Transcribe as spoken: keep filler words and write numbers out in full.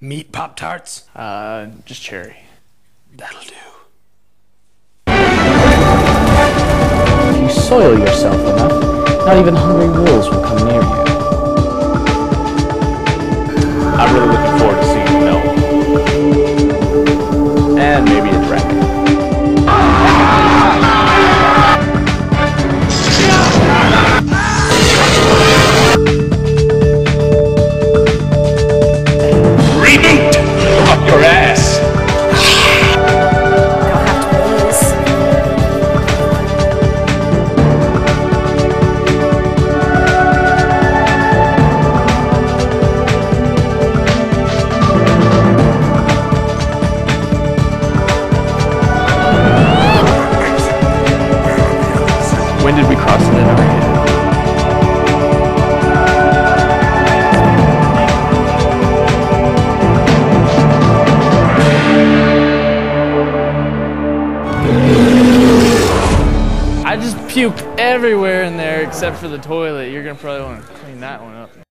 Meat Pop-Tarts? Uh, just cherry. That'll do. If you soil yourself enough, not even hungry wolves will come near you. I'm really looking forward to seeing you melt. And maybe a dragon. Reboot! Up your ass! I don't have to do this. When did we cross the line? I just puked everywhere in there except for the toilet. You're gonna probably want to clean that one up.